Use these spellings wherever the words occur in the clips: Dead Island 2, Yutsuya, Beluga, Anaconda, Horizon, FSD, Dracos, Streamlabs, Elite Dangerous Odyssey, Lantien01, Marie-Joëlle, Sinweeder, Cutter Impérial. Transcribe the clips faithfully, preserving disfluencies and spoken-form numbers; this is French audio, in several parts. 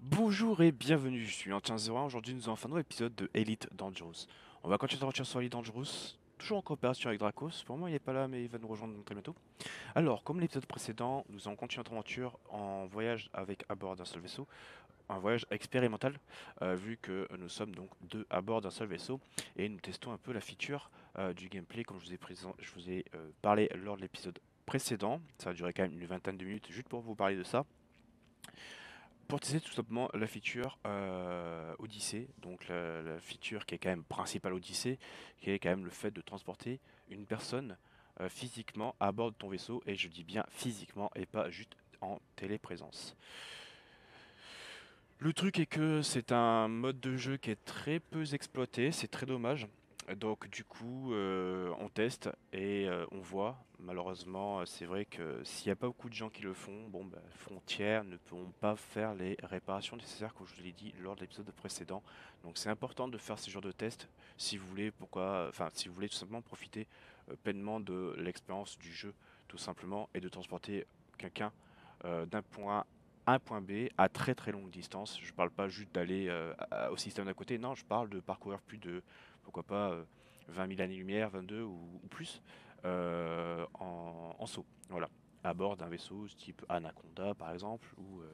Bonjour et bienvenue, je suis Lantien zéro un, aujourd'hui nous allons enfin un nouvel épisode de Elite Dangerous. On va continuer l'aventure sur Elite Dangerous, toujours en coopération avec Dracos. Pour moi il n'est pas là mais il va nous rejoindre très bientôt. Alors comme l'épisode précédent, nous allons continuer notre aventure en voyage avec à bord d'un seul vaisseau. Un voyage expérimental, euh, vu que nous sommes donc deux à bord d'un seul vaisseau et nous testons un peu la feature euh, du gameplay comme je vous ai, présent, je vous ai euh, parlé lors de l'épisode précédent. Ça a duré quand même une vingtaine de minutes juste pour vous parler de ça. Pour tester tout simplement la feature euh, Odyssey, donc la, la feature qui est quand même principale Odyssey, qui est quand même le fait de transporter une personne euh, physiquement à bord de ton vaisseau, et je dis bien physiquement et pas juste en téléprésence. Le truc est que c'est un mode de jeu qui est très peu exploité, c'est très dommage. Donc du coup, euh, on teste et euh, on voit. Malheureusement, c'est vrai que s'il n'y a pas beaucoup de gens qui le font, bon, bah, frontières ne pourront pas faire les réparations nécessaires, comme je vous l'ai dit lors de l'épisode précédent. Donc c'est important de faire ce genre de test si vous voulez, pourquoi, enfin, si vous voulez tout simplement profiter euh, pleinement de l'expérience du jeu, tout simplement, et de transporter quelqu'un euh, d'un point A un point B à très très longue distance. Je ne parle pas juste d'aller euh, au système d'à côté, non, je parle de parcourir plus de, pourquoi pas, euh, vingt mille années-lumière, vingt-deux ou, ou plus, euh, en, en saut, voilà, à bord d'un vaisseau type Anaconda par exemple, ou euh,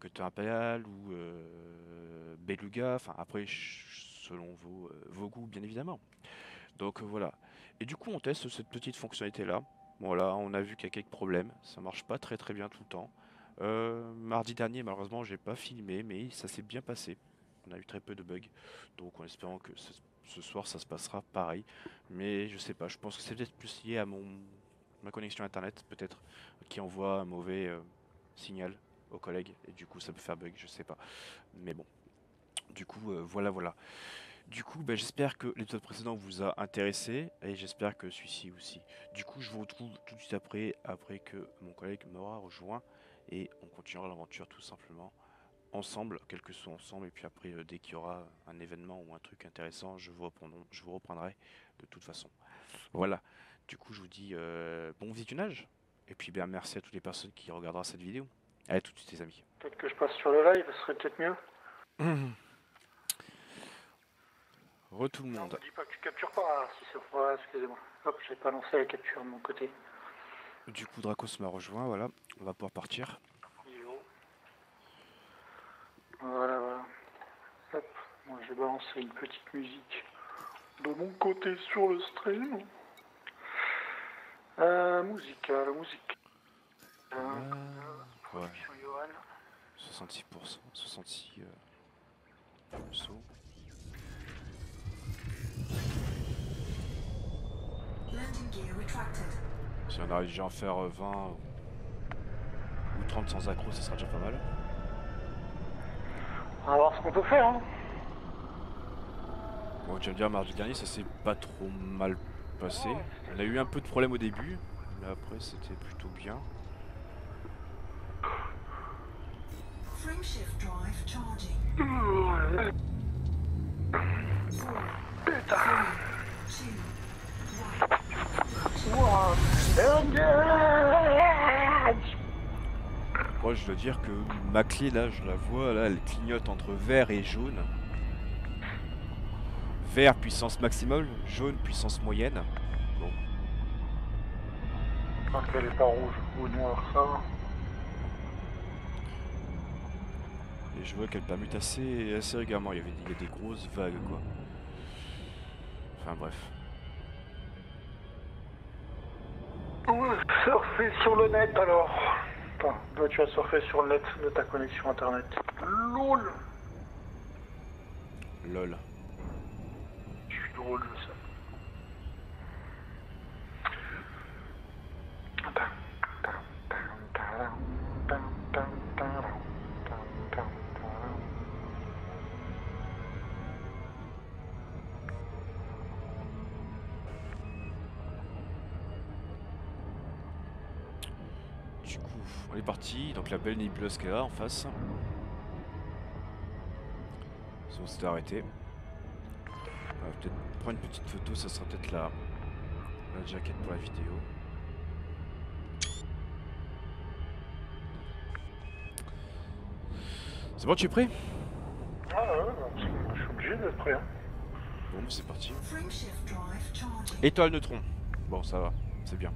Cutter Impérial, ou euh, Beluga, enfin après, selon vos, euh, vos goûts bien évidemment. Donc euh, voilà, et du coup on teste cette petite fonctionnalité là, voilà, on a vu qu'il y a quelques problèmes, ça marche pas très très bien tout le temps. Euh, mardi dernier, malheureusement, j'ai pas filmé, mais ça s'est bien passé. On a eu très peu de bugs, donc en espérant que ce, ce soir ça se passera pareil. Mais je sais pas, je pense que c'est peut-être plus lié à mon ma connexion internet, peut-être, qui envoie un mauvais euh, signal aux collègues, et du coup ça peut faire bug, je sais pas. Mais bon, du coup, euh, voilà, voilà. Du coup, bah, j'espère que l'épisode précédent vous a intéressé, et j'espère que celui-ci aussi. Du coup, je vous retrouve tout de suite après, après que mon collègue m'aura rejoint. Et on continuera l'aventure tout simplement ensemble, quel que soit ensemble. Et puis après, euh, dès qu'il y aura un événement ou un truc intéressant, je vous reprendrai, je vous reprendrai de toute façon. Voilà, du coup, je vous dis euh, bon visionnage. Et puis, ben, merci à toutes les personnes qui regarderont cette vidéo. Allez, tout de suite, les amis. Peut-être que je passe sur le live, ce serait peut-être mieux. Mmh. Re tout le monde. Ne dis pas que tu captures pas, si c'est vrai, excusez-moi. Hop, j'ai pas lancé la capture de mon côté. Du coup, Dracos m'a rejoint, voilà, on va pouvoir partir. Voilà, voilà. Hop, moi j'ai balancé une petite musique de mon côté sur le stream. Euh, musique, la musique. Euh, euh, ouais. soixante-six pour cent, soixante-six euh, morceaux. Si on arrive déjà à en faire vingt ou trente sans accro, ça sera déjà pas mal. On va voir ce qu'on peut faire. Hein. Bon, tu vas me dire, mardi dernier, ça s'est pas trop mal passé. On a eu un peu de problème au début, mais après, c'était plutôt bien. Moi je dois dire que ma clé là, je la vois là, elle clignote entre vert et jaune. Vert puissance maximum, jaune puissance moyenne. Bon. Je crois qu'elle est pas rouge ou noire ça. Et je vois qu'elle permute assez, assez régulièrement, il y avait il y a des grosses vagues quoi. Enfin bref. On va surfer sur le net alors. Putain, toi tu as surfé sur le net de ta connexion internet. LOL LOL. Je suis drôle de ça. On est parti, donc la belle nébuleuse qu'elle a en face. On s'est arrêté. On va peut-être prendre une petite photo, ça sera peut-être la, la jaquette pour la vidéo. C'est bon, tu es prêt? Ah ouais, je suis obligé d'être prêt. Hein. Bon, c'est parti. Étoile neutron. Bon, ça va, c'est bien.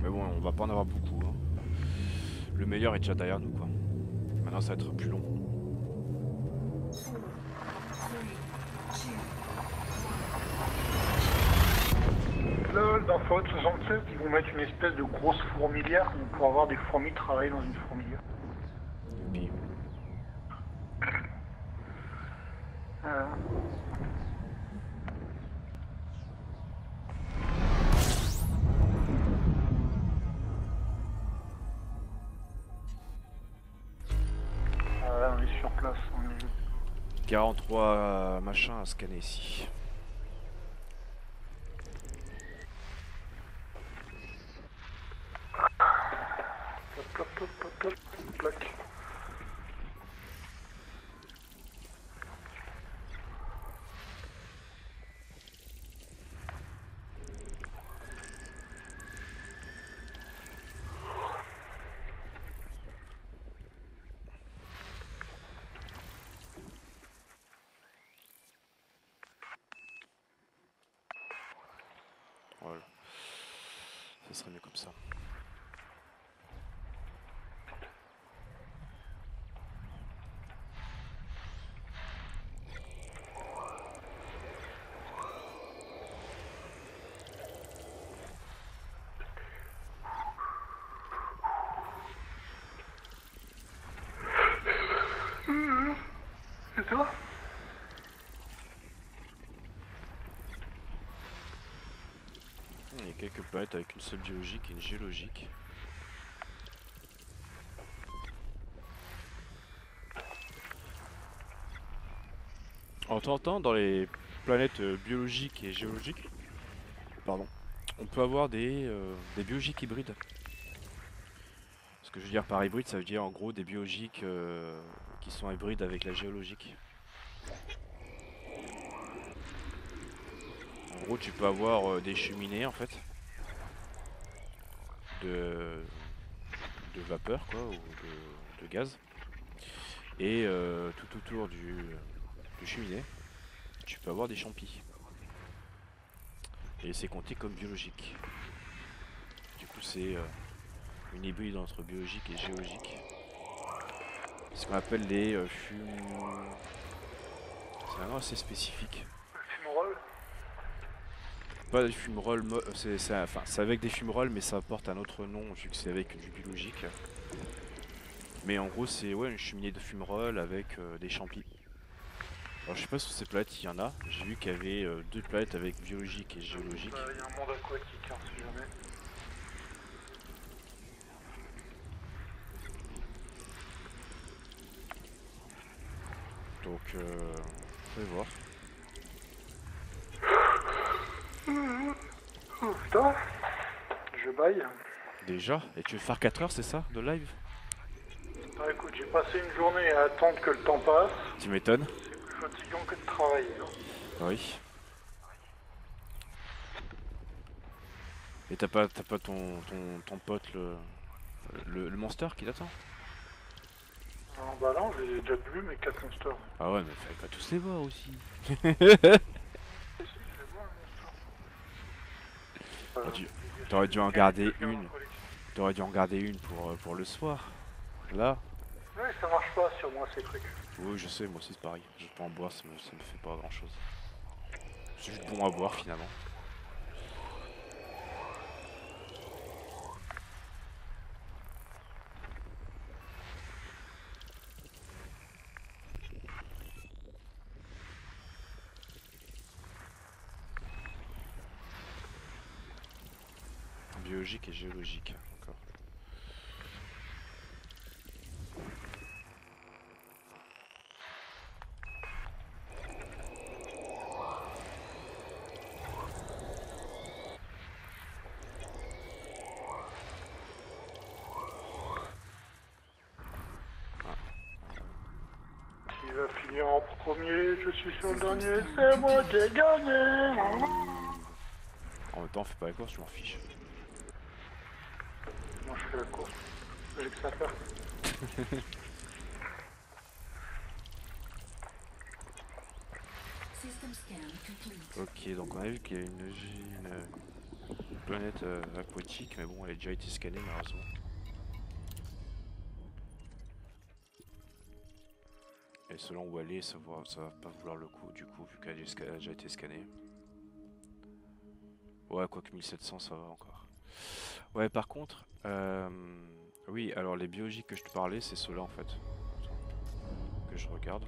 Mais bon, on va pas en avoir beaucoup. Hein. Le meilleur est déjà derrière nous, quoi. Maintenant, ça va être plus long. Lol, dans Fallout soixante-sept, ils vont mettre une espèce de grosse fourmilière pour avoir des fourmis travailler dans une fourmilière. Bim. Euh... Ah, on est sur place. On est... quarante-trois machins à scanner ici. Il y a quelques planètes avec une seule géologique et une géologique. En tentant dans les planètes biologiques et géologiques, pardon, on peut avoir des, euh, des biologiques hybrides. Ce que je veux dire par hybride, ça veut dire en gros des biologiques euh, qui sont hybrides avec la géologique. En gros, tu peux avoir euh, des cheminées en fait de, de vapeur quoi, ou de, de gaz, et euh, tout autour du, du cheminée, tu peux avoir des champis. Et c'est compté comme biologique. Du coup, c'est euh, une hybride entre biologique et géologique. C'est ce qu'on appelle les euh, fum... C'est un nom assez spécifique. Pas des fumerolles, c'est enfin, avec des fumerolles, mais ça porte un autre nom vu que c'est avec du biologique. Mais en gros, c'est ouais, une cheminée de fumerolles avec euh, des champis. Alors, je sais pas sur ces planètes il y en a. J'ai vu qu'il y avait euh, deux planètes avec biologique et géologique. Il y a un monde aquatique, hein, si jamais. Donc, euh, on va voir. Oh putain, je baille. Déjà? Et tu veux faire quatre heures, c'est ça, de live? Bah écoute, j'ai passé une journée à attendre que le temps passe. Tu m'étonnes. C'est plus fatigant que de travailler. Oui. Et t'as pas, t'as pas ton, ton, ton pote, le, le, le monster qui t'attend? Non, bah non, j'ai déjà vu mes quatre monsters. Ah ouais, mais fallait pas tous les voir aussi. T'aurais dû en garder une. T'aurais dû en garder une pour, pour le soir. Là. Ouais, ça marche pas sur moi ces trucs. Oui, je sais, moi aussi c'est pareil. Je peux en boire, ça me, ça me fait pas grand chose. C'est juste bon à boire finalement. Biologique et géologique, encore. Ah. Qui va finir en premier? Je suis sur le dernier, c'est moi qui ai gagné. En même temps, on fait pas la course, je m'en fiche. Moi je fais la course. J'ai que ça à faire. Ok, donc on a vu qu'il y a une, une, une planète euh, aquatique, mais bon, elle a déjà été scannée malheureusement. Et selon où elle est, ça va, ça va pas vouloir le coup, du coup, vu qu'elle a déjà été scannée. Ouais, quoique mille sept cents, ça va encore. Ouais, par contre, euh, oui, alors les biologiques que je te parlais, c'est ceux-là en fait, que je regarde.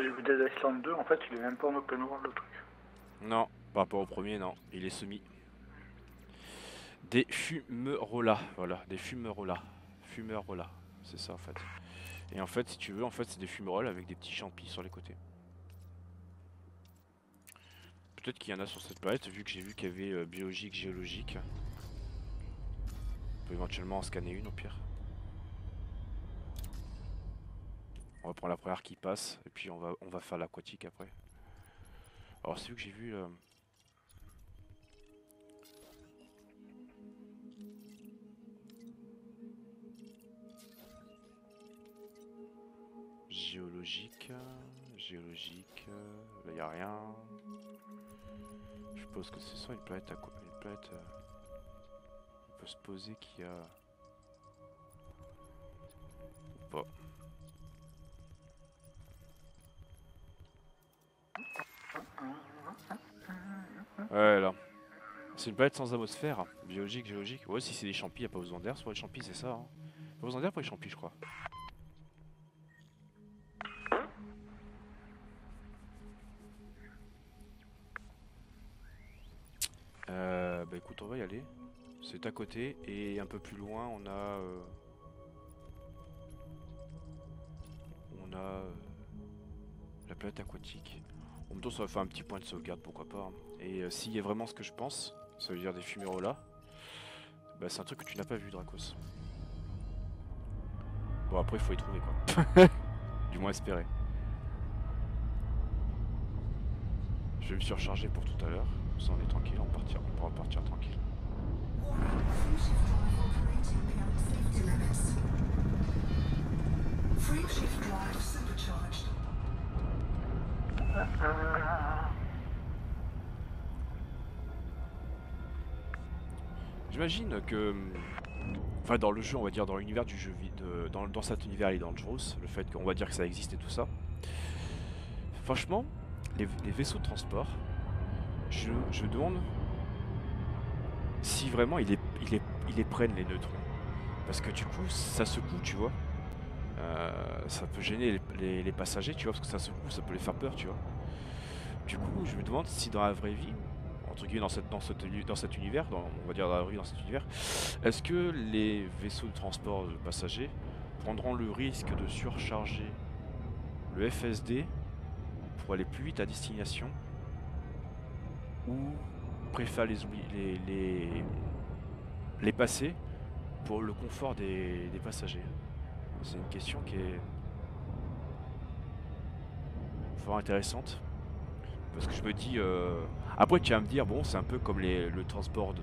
J'ai vu Dead Island deux, en fait, il est même pas en open world le truc. Non, par rapport au premier, non, il est semi. Des fumerolas, voilà, des fumerolas, fumerolas, c'est ça en fait. Et en fait, si tu veux, en fait, c'est des fumerolles avec des petits champis sur les côtés. Peut-être qu'il y en a sur cette palette, vu que j'ai vu qu'il y avait euh, biologique, géologique. On peut éventuellement en scanner une au pire. On va prendre la première qui passe, et puis on va, on va faire l'aquatique après. Alors c'est vu que j'ai vu... Euh... Géologique, géologique, là y a rien. Je pense que c'est soit une planète à quoi, une planète. On peut se poser qu'il y a ou pas. Ouais là, c'est une planète sans atmosphère, biologique, géologique. Ouais si c'est des champis, y a pas besoin d'air, soit les champis c'est ça. Hein. Pas besoin d'air pour les champis je crois. Euh, bah écoute, on va y aller. C'est à côté et un peu plus loin, on a euh... on a euh... la planète aquatique. En même temps, ça va faire un petit point de sauvegarde, pourquoi pas. Hein. Et euh, s'il y a vraiment ce que je pense, ça veut dire des fumerolas, bah c'est un truc que tu n'as pas vu, Dracos. Bon après, il faut y trouver quoi. Du moins espérer. Je vais me surcharger pour tout à l'heure. On est tranquille, on partira, on pourra partir tranquille. J'imagine que, enfin dans le jeu, on va dire dans l'univers du jeu vide, dans, dans cet univers il est dangereux, le fait qu'on va dire que ça existe et tout ça. Franchement, les, les vaisseaux de transport. Je, je demande si vraiment ils les, il les, il les prennent les neutrons. Parce que du coup, ça secoue, tu vois. Euh, ça peut gêner les, les, les passagers, tu vois, parce que ça secoue, ça peut les faire peur, tu vois. Du coup, je me demande si dans la vraie vie, entre guillemets, dans, cette, dans, cette, dans cet univers, dans, on va dire dans la rue, dans cet univers, est-ce que les vaisseaux de transport de passagers prendront le risque de surcharger le F S D pour aller plus vite à destination ? Ou préfère les, les, les, les passer pour le confort des, des passagers. C'est une question qui est fort intéressante. Parce que je me dis... Euh... Après tu vas me dire, bon c'est un peu comme les, le transport de,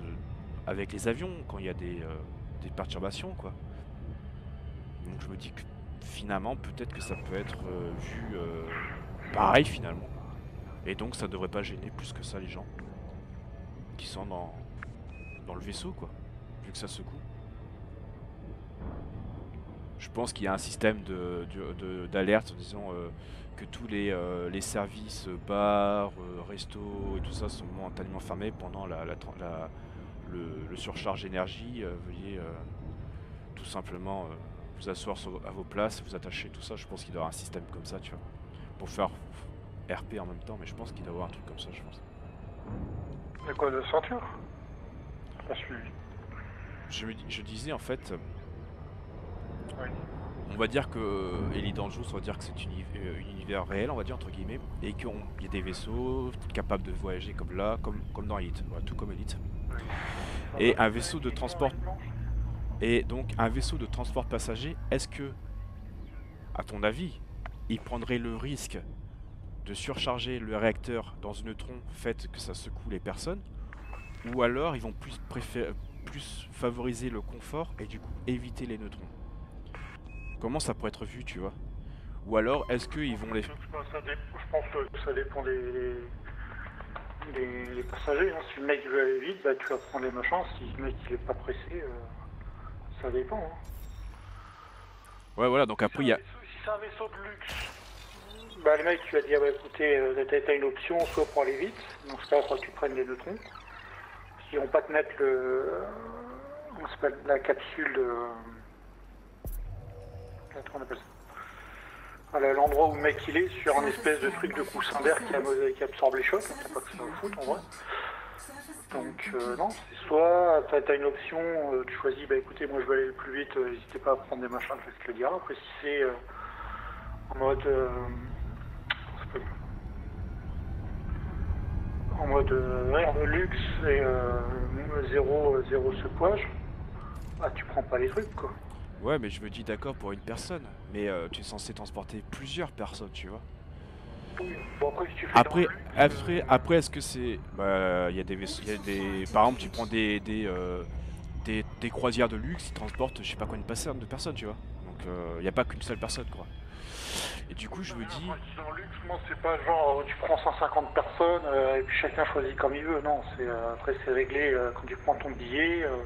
avec les avions quand il y a des, euh, des perturbations quoi. Donc je me dis que finalement peut-être que ça peut être euh, vu euh, pareil finalement. Et donc ça devrait pas gêner plus que ça les gens qui sont dans, dans le vaisseau quoi, vu que ça secoue. Je pense qu'il y a un système de, de, de, d'alerte en disant euh, que tous les, euh, les services, bars, euh, restos et tout ça sont mentalement fermés pendant la, la, la, le, le surcharge énergie. Euh, veuillez euh, tout simplement euh, vous asseoir sur, à vos places, vous attacher, tout ça. Je pense qu'il doit y avoir un système comme ça, tu vois, pour faire... R P en même temps, mais je pense qu'il doit y avoir un truc comme ça, je pense. C'est quoi de ceinture ? Pas suivi. Je, je disais en fait, oui. On va dire que Elite Dangerous, on va dire que c'est un euh, univers réel, on va dire entre guillemets, et qu'il y a des vaisseaux capables de voyager comme là, comme, comme dans Elite, voilà, tout comme Elite. Oui. Et un vaisseau de transport, et donc un vaisseau de transport passager, est-ce que, à ton avis, il prendrait le risque de surcharger le réacteur dans une tronc faite que ça secoue les personnes, ou alors ils vont plus, préférer, plus favoriser le confort et du coup éviter les neutrons. Comment ça pourrait être vu, tu vois? Ou alors est-ce qu'ils vont les... Je pense que ça dépend des... Les, les passagers, hein. Si le mec veut aller vite, bah, tu vas prendre les machins, si le mec il est pas pressé, euh, ça dépend. Hein. Ouais voilà, donc après il y a... Vaisseau, si c'est un vaisseau de luxe, bah, le mec tu vas dire, ah, bah, écoutez, euh, t'as une option, soit pour aller vite, donc c'est là que tu prennes les neutrons. Ils vont pas te mettre le... On s'appelle la capsule de... Comment on appelle ça ? L'endroit où le mec il est, sur un espèce de truc de coussin d'air qui, qui absorbe les chocs, t'as pas que ça à foutre en vrai. Donc euh, non, c'est soit t'as une option, euh, tu choisis, bah écoutez, moi je vais aller le plus vite, euh, n'hésitez pas à prendre des machins, je vais te le dire. Après si c'est euh, en mode... Euh, en mode euh, luxe et euh, zéro, euh, zéro secouage, bah tu prends pas les trucs quoi. Ouais, mais je me dis d'accord pour une personne, mais euh, tu es censé transporter plusieurs personnes, tu vois. Bon, après, si tu fais après, luxe, après, euh... après est-ce que c'est... Bah, il y a des vaisseaux, y a des... Par exemple, tu prends des des, euh, des des croisières de luxe, ils transportent, je sais pas quoi, une personne, deux personnes, tu vois. Donc, il euh, n'y a pas qu'une seule personne, quoi. Et du coup, je me dis... Dans luxe, moi, c'est pas genre, tu prends cent cinquante personnes, euh, et puis chacun choisit comme il veut, non. C'est euh, après, c'est réglé euh, quand tu prends ton billet... Euh...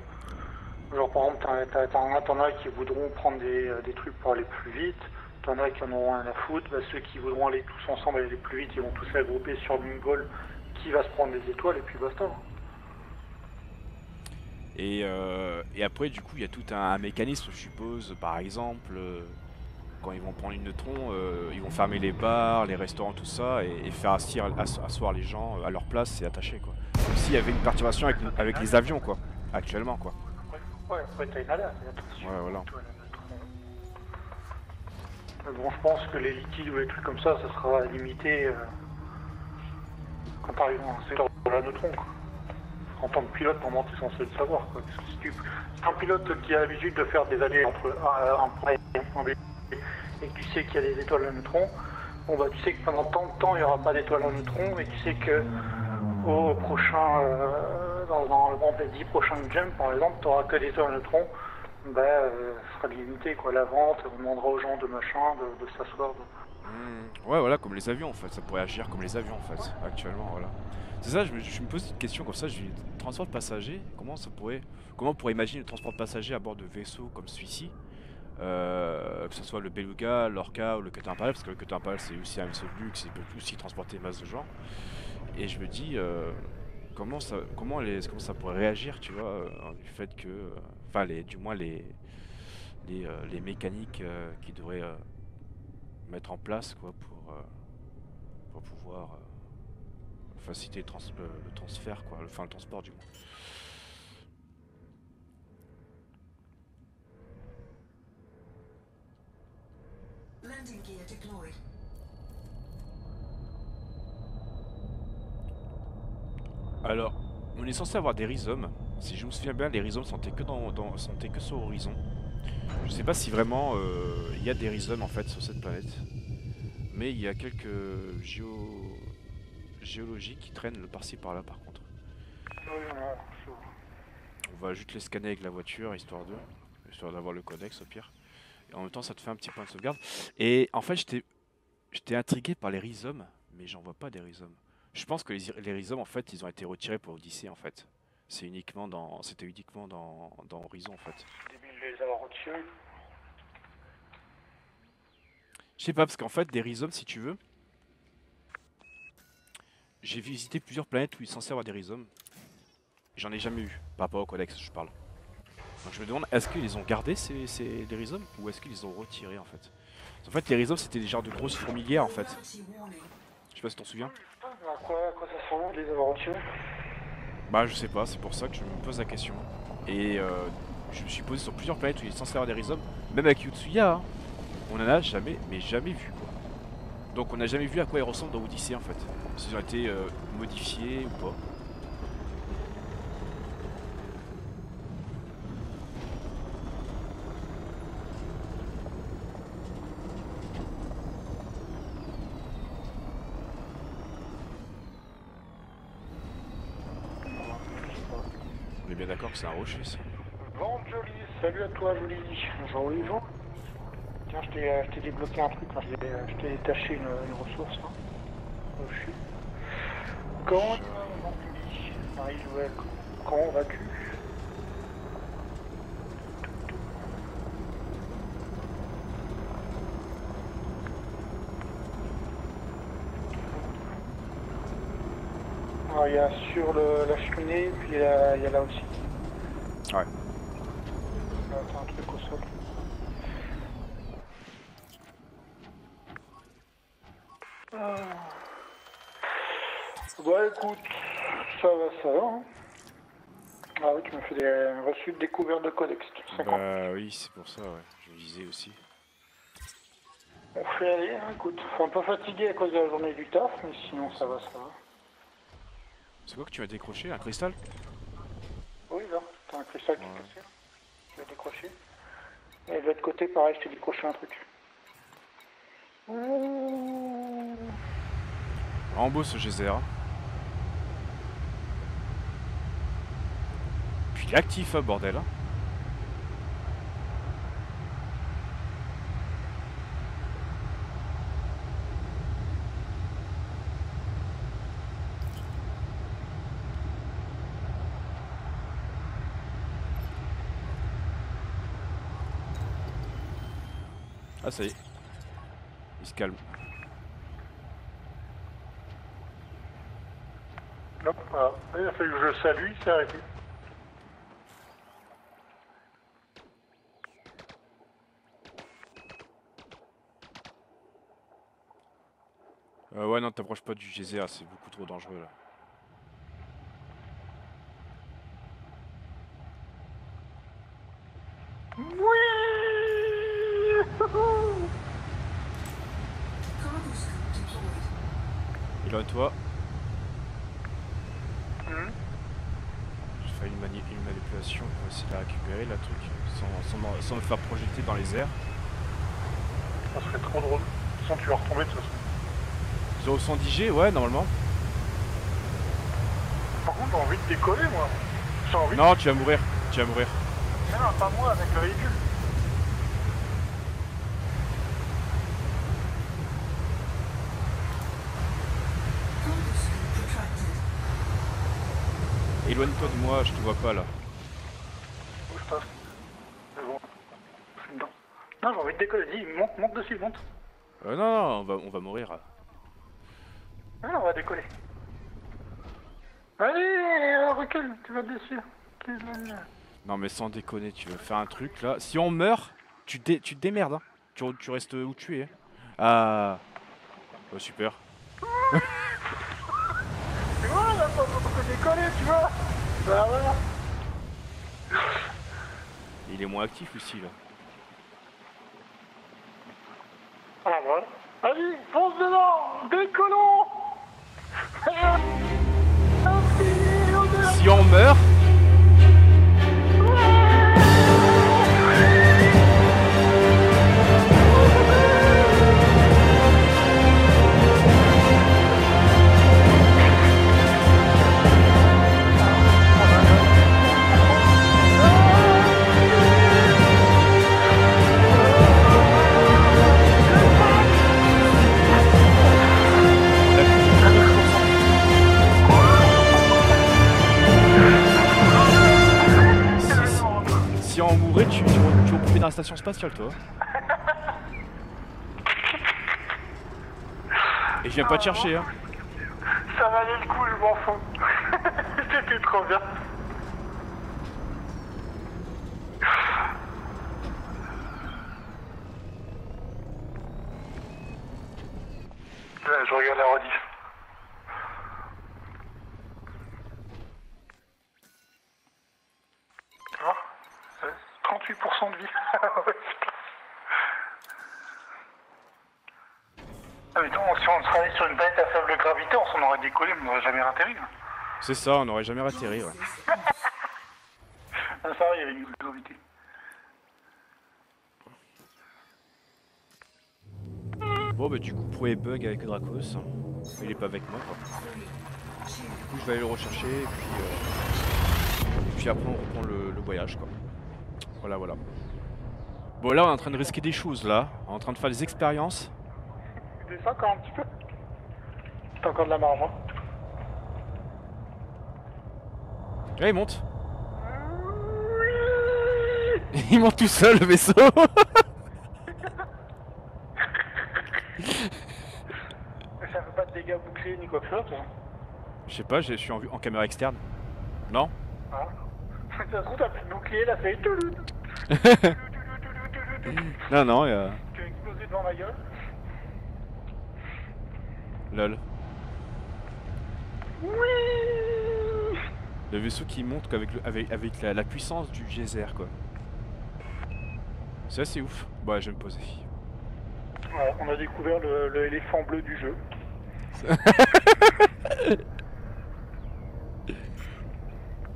Genre par exemple, t'en as qui voudront prendre des, des trucs pour aller plus vite, t'en as qui en auront rien à foutre, bah, ceux qui voudront aller tous ensemble aller plus vite, ils vont tous s'agrouper sur une goal qui va se prendre des étoiles et puis basta. Et, euh, et après du coup il y a tout un, un mécanisme, je suppose, par exemple, euh, quand ils vont prendre une neutron, euh, ils vont fermer les bars, les restaurants, tout ça, et, et faire assir, ass, asseoir les gens à leur place et attacher quoi. Comme s'il y avait une perturbation avec, avec les avions quoi, actuellement quoi. Ouais, après t'as une alerte, attention. Ouais, voilà. Mais bon, je pense que les litiges ou les trucs comme ça, ça sera limité euh, comparé à un secteur de la neutron. En tant que pilote, normalement, t'es censé le savoir. Quoi. Parce que si tu... un pilote qui a l'habitude de faire des allées entre un point et un point B et que tu sais qu'il y a des étoiles à neutrons, bon bah tu sais que pendant tant de temps, il n'y aura pas d'étoiles à neutrons et tu sais que au prochain... Euh, Dans, dans le grand dix prochains jump par exemple, tu n'auras que des étoiles à neutrons, bah euh, ça sera limité quoi, la vente, on demandera aux gens de machin, de, de s'asseoir. De... Mmh, ouais voilà, comme les avions en fait, ça pourrait agir comme les avions en fait, ouais. Actuellement voilà. C'est ça, je me, je me pose une question comme ça, je dis, transport de passagers, comment ça pourrait, comment on pourrait imaginer le transport de passagers à bord de vaisseaux comme celui-ci, euh, que ce soit le Beluga, l'Orca ou le Cutter Impérial, parce que le Cutter Impérial c'est aussi un vaisseau de luxe, il peut aussi transporter une masse de gens, et je me dis... Euh, Comment ça, comment, les, comment ça pourrait réagir, tu vois, euh, du fait que, euh, enfin, les, du moins les, les, euh, les mécaniques euh, qui devraient euh, mettre en place, quoi, pour, euh, pour pouvoir euh, faciliter le, trans euh, le transfert, quoi, le, enfin, le transport, du moins. Landing gear deployed. Alors, on est censé avoir des rhizomes. Si je me souviens bien, les rhizomes sont que dans, dans sont que sur Horizon. Je sais pas si vraiment il euh, y a des rhizomes en fait sur cette planète, mais il y a quelques géo... géologies qui traînent le par-ci par-là par contre. On va juste les scanner avec la voiture histoire de, histoire d'avoir le codex au pire. Et en même temps, ça te fait un petit point de sauvegarde. Et en fait, j'étais, j'étais intrigué par les rhizomes, mais j'en vois pas des rhizomes. Je pense que les, les rhizomes, en fait, ils ont été retirés pour Odyssey, en fait. C'est uniquement dans, c'était uniquement dans, dans Horizon, en fait. Je sais pas, parce qu'en fait, des rhizomes, si tu veux, j'ai visité plusieurs planètes où il est censé avoir des rhizomes. J'en ai jamais eu, par rapport au codex, je parle. Donc je me demande, est-ce qu'ils ont gardé ces, ces les rhizomes, ou est-ce qu'ils les ont retirés, en fait? En fait, les rhizomes, c'était des genres de grosses fourmilières, en fait. Je sais pas si t'en souviens. À quoi, à quoi ça ressemble les aventures? Bah je sais pas, c'est pour ça que je me pose la question. Et euh, je me suis posé sur plusieurs planètes où il est censé avoir des rhizomes, même avec Yutsuya, hein. On en a jamais, mais jamais vu quoi. Donc on n'a jamais vu à quoi ils ressemblent dans Odyssey en fait, s'ils ont été euh, modifiés ou pas. bien d'accord que c'est un rocher, ça. Bon, Jolie, salut à toi, Jolie. Bonjour, les gens. Tiens, je t'ai débloqué un truc, hein. Je t'ai détaché une, une ressource. Hein. Où je suis. Comment tu vas, Marie-Joëlle? Comment vas-tu? Alors, il y a sur le, la cheminée, puis il y a, il y a là aussi. Ouais. Là, t'as un truc au sol. Ah. Bah écoute, ça va, ça va. Hein. Ah oui, tu m'as fait des reçus de découverte de codex. cinquante. Bah oui, c'est pour ça, ouais. Je le disais aussi. On fait aller, hein, écoute. Enfin, un peu fatigué à cause de la journée du taf, mais sinon ça va, ça va. C'est quoi que tu as décroché? Un cristal? Oui, là, t'as un cristal qui est cassé. Je l'ai décroché. Et de l'autre côté, pareil, je t'ai décroché un truc. Mmh. En beau ce geyser. Puis il est actif, bordel. Ah ça y est, il se calme. Non, ah, il a fallu que je salue, il s'est arrêté. Euh, ouais non, t'approches pas du geyser, c'est beaucoup trop dangereux là. Il est à toi. Mmh. J'ai fait une, mani une manipulation pour essayer de la récupérer, la truc, sans, sans, sans me faire projeter dans les airs. Ça serait trop drôle. Sans tu vas retomber de toute façon. zéro cent dix G, ouais, normalement. Par contre, j'ai envie de décoller, moi. Envie non, de... tu vas mourir. Tu vas mourir. Non, non, pas moi, avec le véhicule. Éloigne-toi de moi, je te vois pas là. Où je passe? C'est bon. Je suis dedans. Non, j'ai envie de décoller, dis, monte, monte dessus, monte. Euh, non, non, on va, on va mourir. Non, on va décoller. Allez, recule, tu vas dessus. Non, mais sans déconner, tu veux faire un truc là. Si on meurt, tu, dé, tu te démerdes. Hein. Tu, tu restes où tu es. Ah. Oh, super. Décoller, tu vois. Bah voilà. Il est moins actif aussi là. Ah voilà. Vas-y, fonce dedans. Décollons. Si on meurt. Dans la station spatiale, toi. Et je viens pas te chercher, hein. Ça valait le coup, je m'en fous. C'était trop bien. Là, je regarde la rediff. trente-huit pour cent de vie. Ah mais donc si on travaillait sur une planète à faible gravité, on s'en aurait décollé, mais on n'aurait jamais atterri. C'est ça, on n'aurait jamais atterri, ouais. Ah ça va, il y avait une gravité. Bon bah du coup, premier bug avec Dracos. Il est pas avec moi, quoi. Du coup, je vais aller le rechercher, et puis... Euh... Et puis après, on reprend le, le voyage, quoi. Voilà, voilà. Bon, là, on est en train de risquer des choses, là. On est en train de faire des expériences. Descends encore un petit peu. T'as encore de la marge, hein. Là, il monte. Il monte tout seul, le vaisseau. Ça fait pas de dégâts bouclés ni quoi que ce soit, toi. Je sais pas, je suis en, en caméra externe. Non ah. Ça se trouve, t'as plus de bouclier, là, c'est... Non, non, y'a... Tu as explosé devant ma gueule. Lol. Oui. Le vaisseau qui monte avec, le, avec, avec la, la puissance du geyser, quoi. C'est assez ouf. Bah, je vais me poser. Voilà, on a découvert l'éléphant bleu du jeu.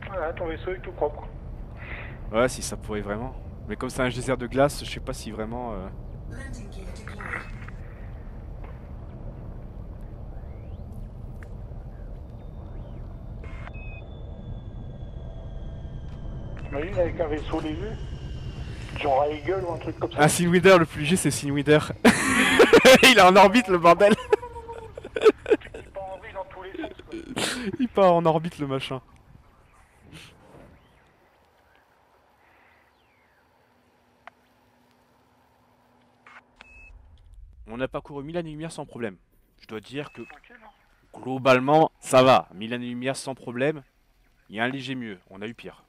Voilà, ton vaisseau est tout propre. Ouais, si ça pourrait vraiment. Mais comme c'est un geyser de glace, je sais pas si vraiment... Euh... T'imagines avec un vaisseau léger? Genre à gueule ou un truc comme ça. Un Sinweeder, le plus léger, c'est Sinweeder. Il est en orbite, le bordel. Il part en vrille dans tous les sens, quoi. Il part en orbite, le machin. On a parcouru mille années-lumière sans problème. Je dois dire que globalement, ça va. mille années-lumière sans problème. Il y a un léger mieux. On a eu pire.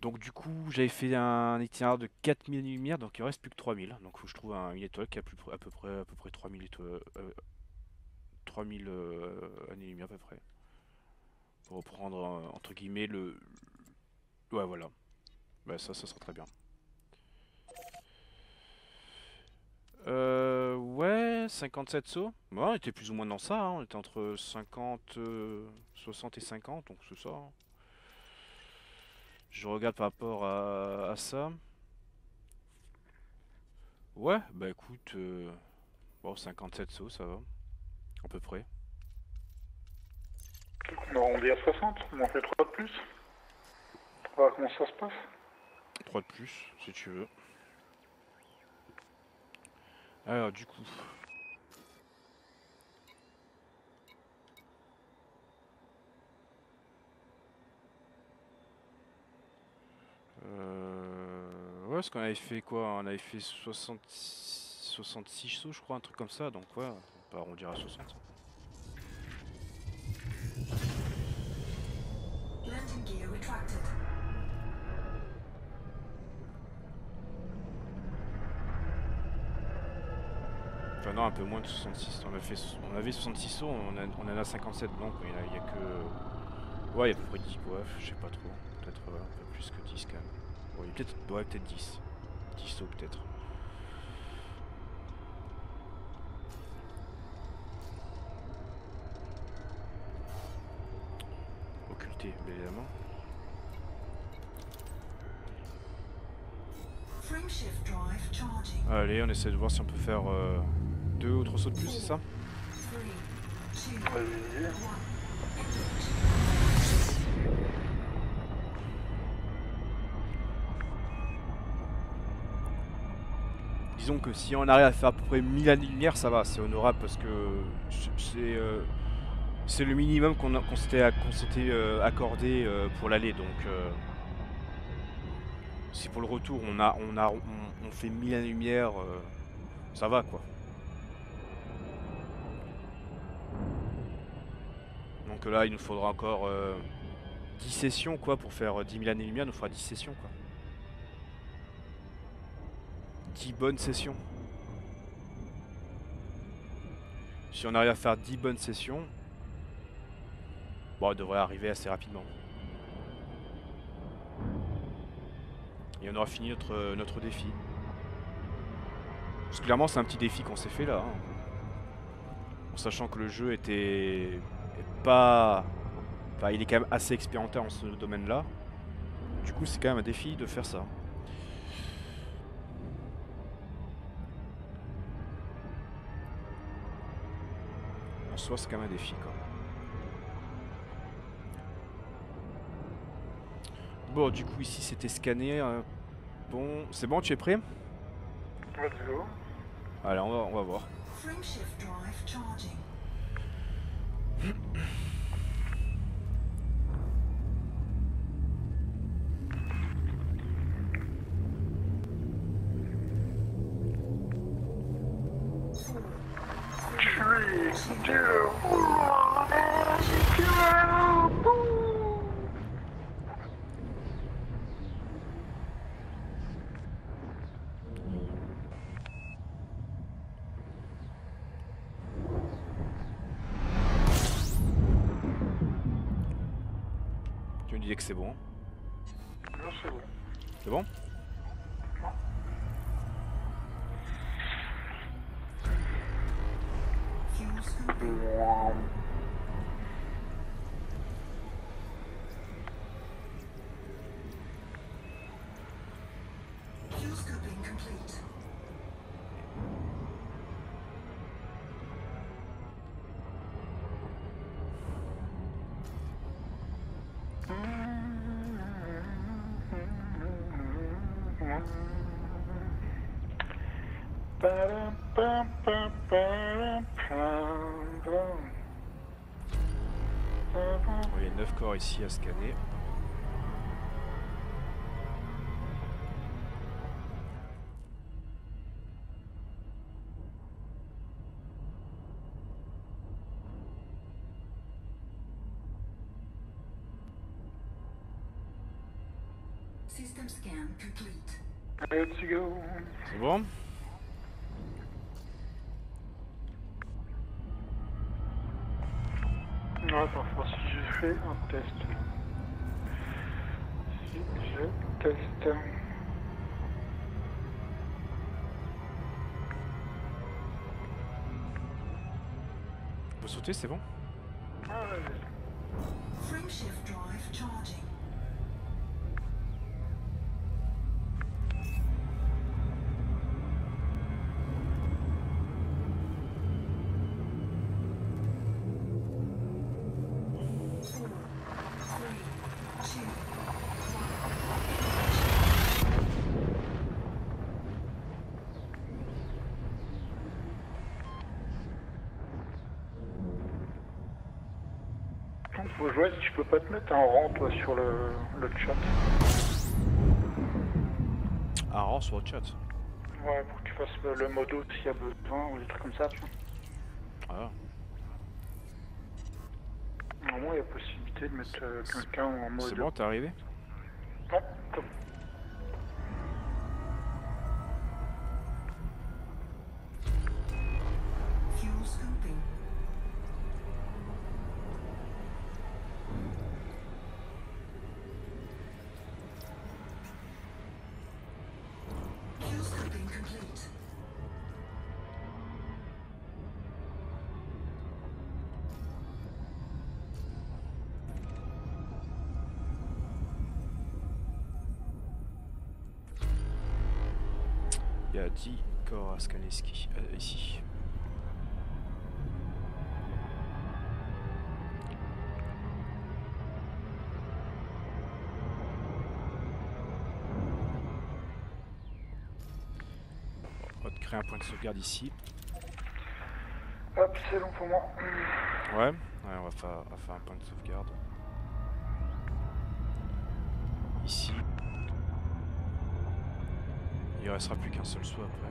Donc du coup, j'avais fait un itinéraire de quatre mille années-lumière, donc il reste plus que trois mille. Donc faut que je trouve un, une étoile qui a plus, à peu près à peu près trois mille étoiles, euh, trois mille euh, années-lumière à peu près. Pour reprendre euh, entre guillemets le... Ouais voilà. Bah ça, ça sera très bien. Euh... Ouais, cinquante-sept sauts. Bah on était plus ou moins dans ça, hein. On était entre cinquante... Euh, soixante et cinquante, donc c'est ça. Hein. Je regarde par rapport à, à ça. Ouais, bah écoute, euh, bon, cinquante-sept sauts, ça va, à peu près. On va arrondir à soixante, on en fait trois de plus. On va voir comment ça se passe. trois de plus, si tu veux. Alors, du coup... Euh... Ouais, parce qu'on avait fait quoi? On avait fait soixante-six sauts, je crois, un truc comme ça, donc ouais, on va arrondir à soixante. Enfin non, un peu moins de soixante-six, on, a fait, on avait soixante-six sauts, on, a, on en a cinquante-sept, donc il n'y a, a que... Ouais, il y a à peu près dix, ouais, je sais pas trop, peut-être voilà, un peu plus que dix quand même. Bon, il peut-être ouais, peut-être dix. dix sauts peut-être. Occulté, bien évidemment. Allez, on essaie de voir si on peut faire euh, deux ou trois sauts de plus, c'est ça? Disons que si on arrive à faire à peu près mille années-lumière, ça va, c'est honorable parce que c'est euh, c'est le minimum qu'on qu'on s'était qu euh, accordé euh, pour l'aller. Donc, euh, si pour le retour on, a, on, a, on, on fait mille années-lumière, euh, ça va quoi. Donc là, il nous faudra encore euh, dix sessions quoi pour faire dix mille années-lumière, il nous faudra dix sessions quoi. dix bonnes sessions. Si on arrive à faire dix bonnes sessions, bon, on devrait arriver assez rapidement. Et on aura fini notre, notre défi. Parce que clairement c'est un petit défi qu'on s'est fait là. Hein. En sachant que le jeu était pas... Enfin, il est quand même assez expérimenté en ce domaine là. Du coup c'est quand même un défi de faire ça. Soit c'est quand même un défi quoi. Bon, du coup, ici, c'était scanné. Bon, c'est bon, tu es prêt? Let's go. Allez, on va, on va voir. Tu me disais que c'est bon. Non, c'est bon. C'est bon ? Ici à scanner. System scan complete. Let's go. C'est bon? Je fais un test. Si je teste. On peut sauter, c'est bon? Ah, vas-y. Ouais, si tu peux pas te mettre un rang toi sur le, le chat. Un rang sur le chat? Ouais, pour que tu fasses le, le modo s'il y a besoin ou des trucs comme ça, tu vois. Ah. Au moins il y a possibilité de mettre euh, quelqu'un en mode. C'est bon, t'es arrivé? Non, c'est bon. dix corps à scanner ski, euh, ici. On va te créer un point de sauvegarde ici. Hop, c'est long pour moi. Ouais, ouais, on va faire, on va faire un point de sauvegarde. Ici. Il restera plus qu'un seul saut après.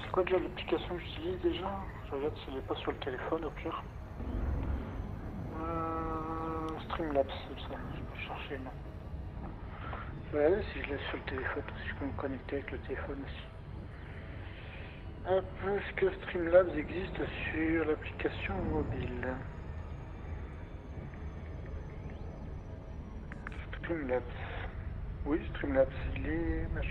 C'est quoi déjà l'application que j'utilise déjà? Je regarde si elle n'est pas sur le téléphone au pire. Euh, Streamlabs, c'est ça, je peux chercher, non. Je vais regarder si je l'ai sur le téléphone, si je peux me connecter avec le téléphone aussi. Ah, est-ce que Streamlabs existe sur l'application mobile? Streamlabs. Oui, Streamlabs, il est machin.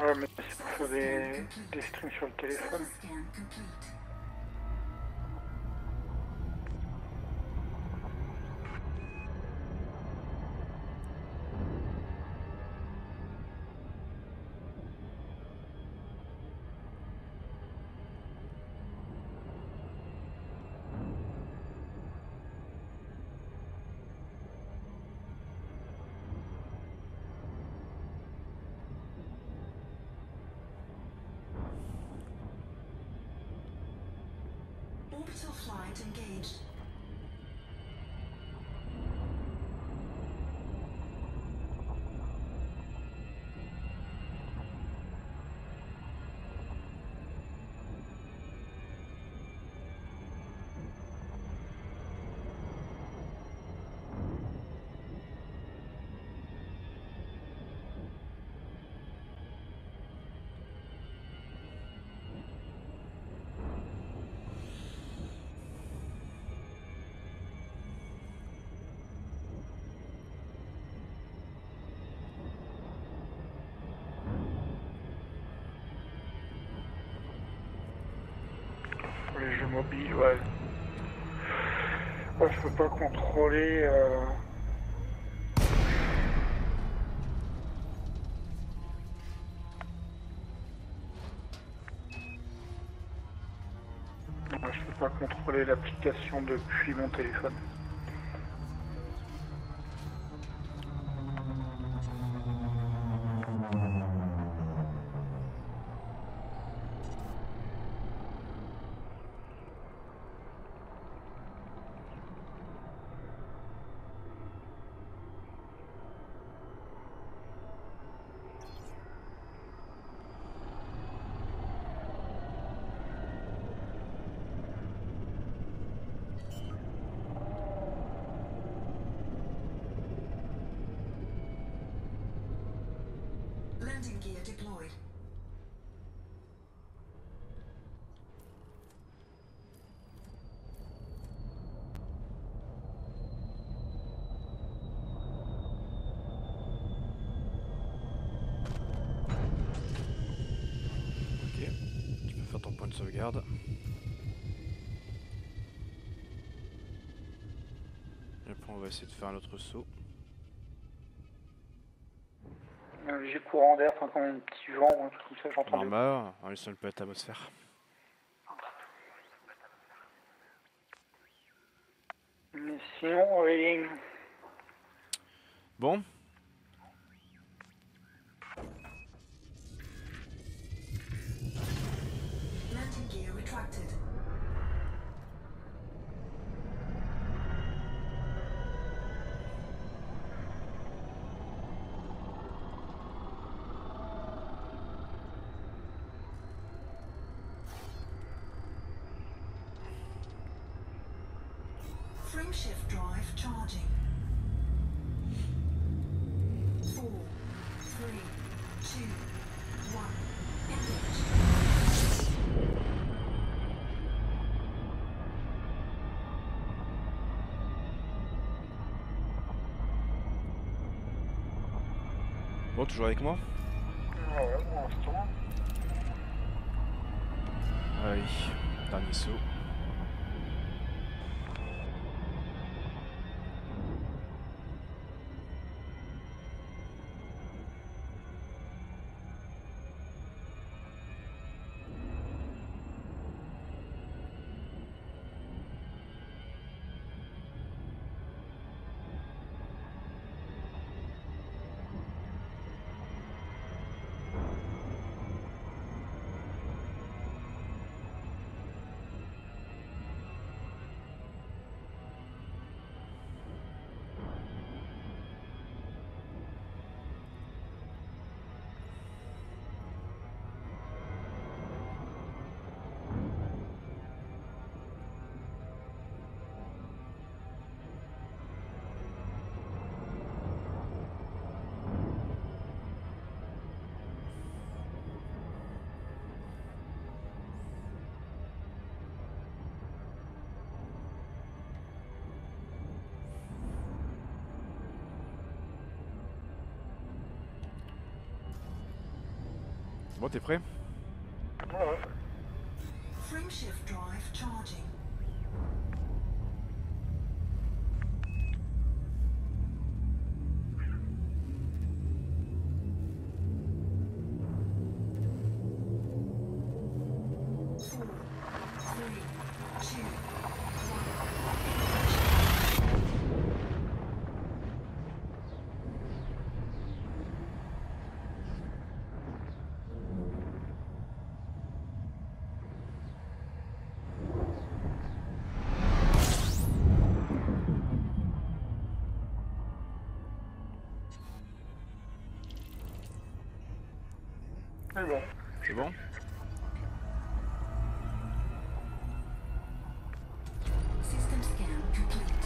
Ouais, mais c'est pour des, des streams sur le téléphone. Les jeux mobiles, ouais. Ouais, je peux pas contrôler. Euh... Ouais, je peux pas contrôler l'application depuis mon téléphone. Sauvegarde. Et après on va essayer de faire un autre saut. Un léger courant d'air, enfin quand même un petit vent ou un truc comme ça, j'entends. Normal, on est sur le plat atmosphère. Mais sinon, oui. Bon. Shift drive charging. Four, three, two, one, engage. Bon, toujours avec moi? Ouais, pour l'instant. Allez, dernier saut. C'est bon, t'es prêt? Ouais, ouais. C'est bon ?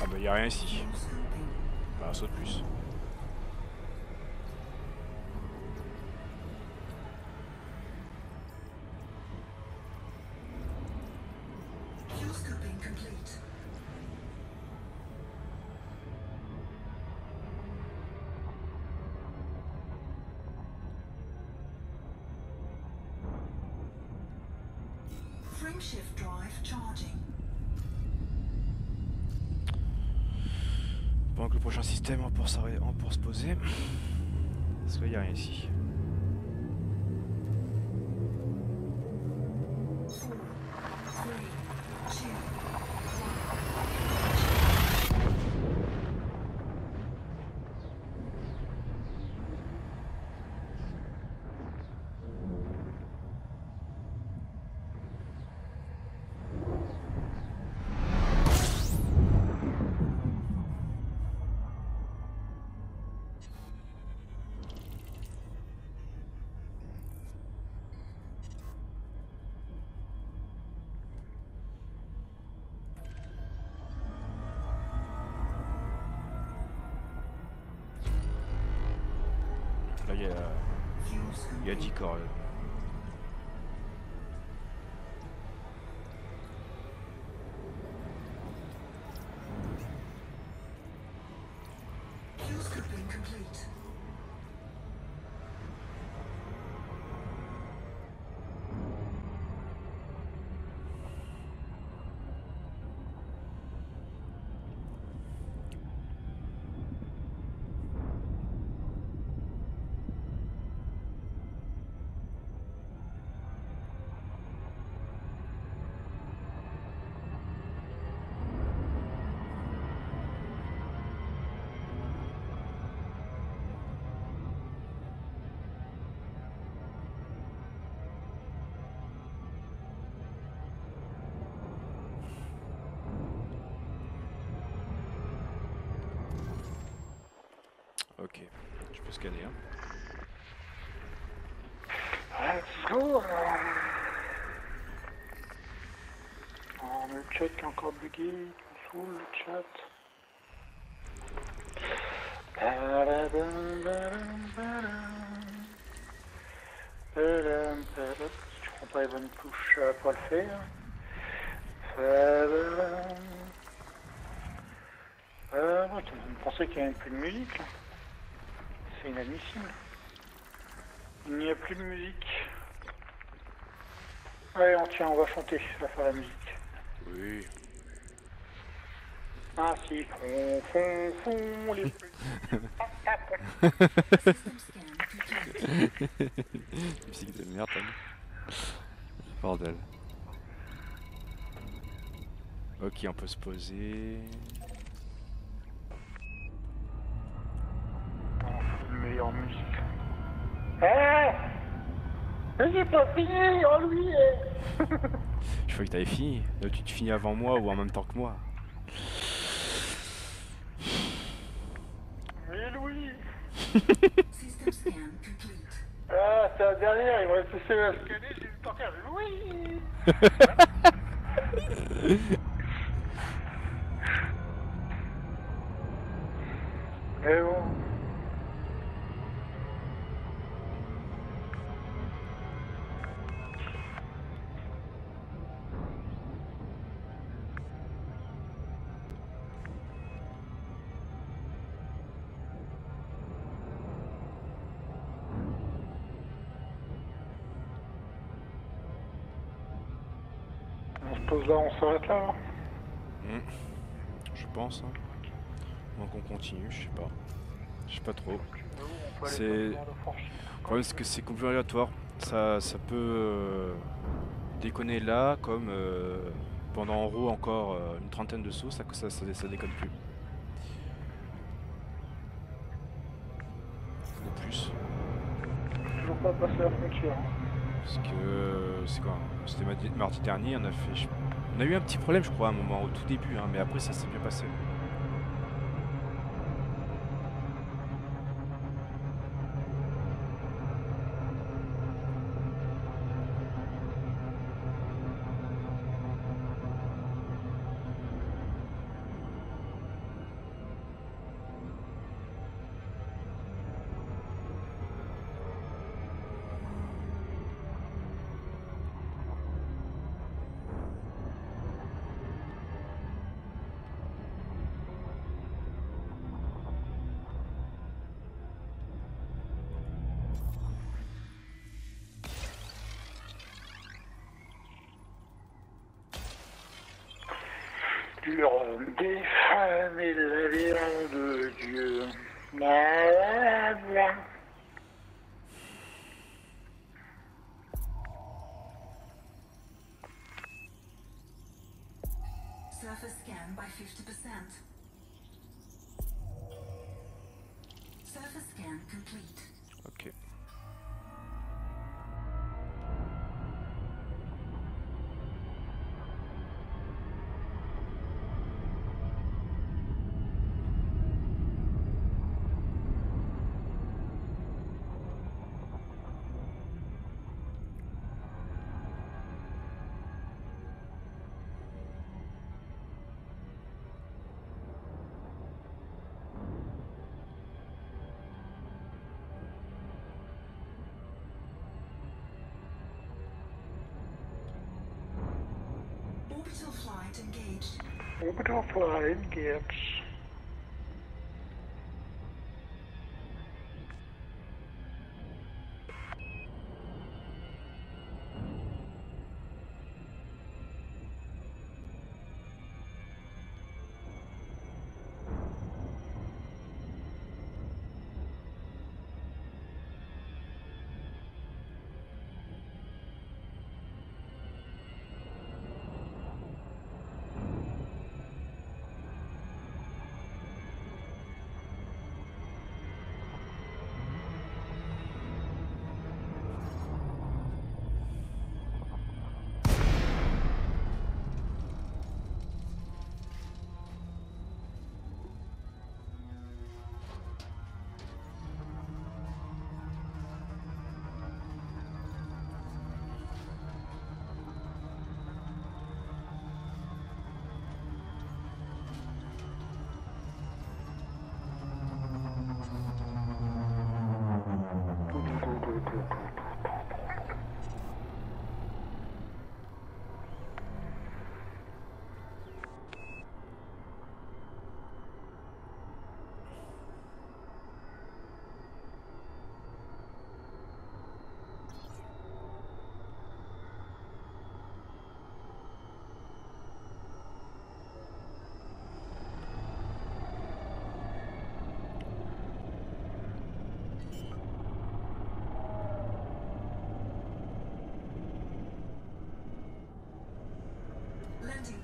Ah bah y'a rien ici. Bah un saut de plus. Pendant que le prochain système en pour, en pour se poser, parce qu'il n'y a rien ici. Il y a dix corps là. Ok, je peux scanner. Hein. Let's go! Oh, le chat qui est encore bugué, il me saoule le chat. Je prends pas les bonnes touches pour le faire. Euh, ouais, tu me pensais qu'il y avait plus de musique. C'est inadmissible. Il n'y a plus de musique. Ouais, on tient, on va chanter, on va faire la musique. Oui. Ah si, font, font, font les musique de merde, hein. Bordel. Ok, on peut se poser. En musique. Ah, j'ai pas fini, oh lui. Je croyais que t'avais fini. Là, tu te finis avant moi ou en même temps que moi. Mais Louis. Ah, c'est la dernière, il me reste poussé à scanner, j'ai eu le temps de faire Louis. Mais bon. pause là, on s'arrête là, là mmh. Je pense, hein. Moins qu'on continue, je sais pas. Je sais pas trop. C'est... Le problème c'est que c'est configuratoire. Ça, ça peut euh, déconner là, comme euh, pendant en roue encore euh, une trentaine de sauts, ça, ça, ça, ça déconne plus. De plus. Toujours pas passer la frontière. Parce que c'est quoi? C'était mardi dernier, on a fait... On a eu un petit problème je crois à un moment, au tout début, hein, mais après ça s'est bien passé. Défamé l'Aveyron de Dieu, malade. Surface scan by fifty percent. Surface scan complete. Ok. Orbital flight engaged. Orbital flight engaged.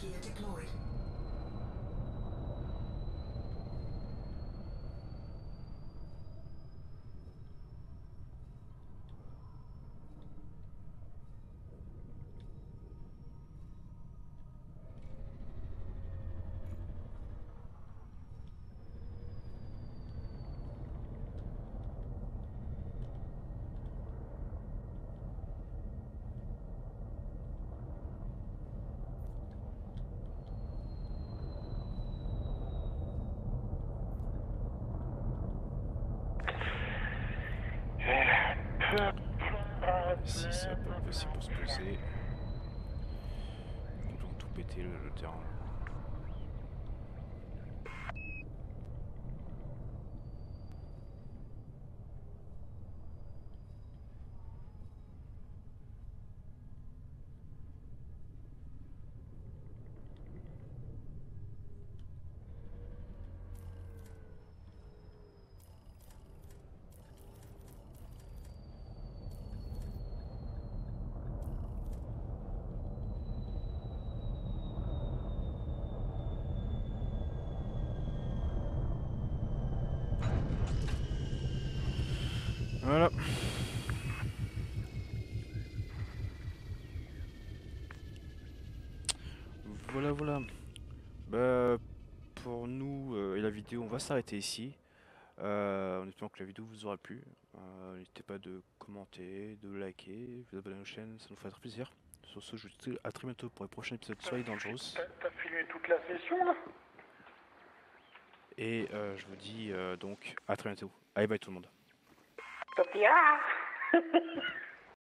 Gear deployed. Ici, c'est pas possible pour se poser. Ils vont tout péter le, le terrain. Voilà. Voilà, voilà. Bah, pour nous euh, et la vidéo, on va s'arrêter ici. Euh, en espérant que la vidéo vous aura plu. Euh, N'hésitez pas de commenter, de liker, vous abonner à la chaîne, ça nous fera très plaisir. Sur ce, je vous dis à très bientôt pour les prochains épisodes de Soyez Dangerous. T'as filmé toute la session là? Et euh, je vous dis euh, donc à très bientôt. Allez, bye tout le monde. Sophia.